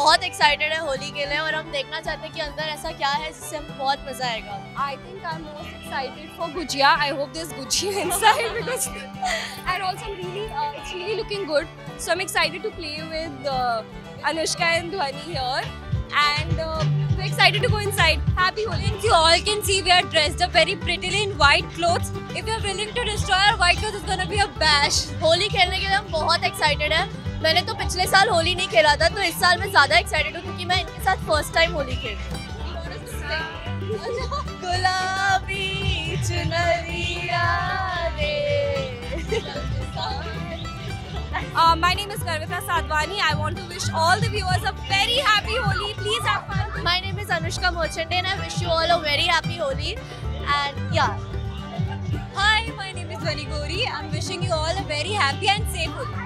बहुत एक्साइटेड है होली के लिए और हम देखना चाहते हैं कि अंदर ऐसा क्या है जिससे हमें बहुत मजा आएगा। I think I am most excited for gujiya. I hope there is gujiya inside because and also really it's really looking good. So I am excited to play with Anushka and Dhwani here and we're excited to go inside. Happy Holi. As you all can see, we are dressed up very prettily in white clothes. If you are willing to destroy our white clothes, it's going to be a bash. Holi खेलने के लिए हम बहुत excited हैं। मैंने तो पिछले साल होली नहीं खेला था, तो इस साल मैं ज़्यादा excited हूँ क्योंकि मैं इनके साथ first time होली खेली। गुलाबी चुनरिया रे। My name is Garvika Sadhwaney. I want to wish all the viewers a very happy Holi. Please have fun. My name is Anushka Merchant and I wish you all a very happy Holi. And yeah. Hi, my name is Vani Gori. I'm wishing you all a very happy and safe Holi.